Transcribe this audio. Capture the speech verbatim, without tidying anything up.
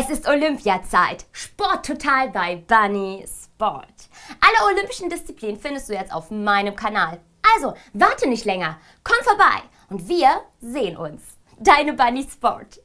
Es ist Olympiazeit. Sport total bei Banni Sport. Alle olympischen Disziplinen findest du jetzt auf meinem Kanal. Also, warte nicht länger. Komm vorbei und wir sehen uns. Deine Banni Sport.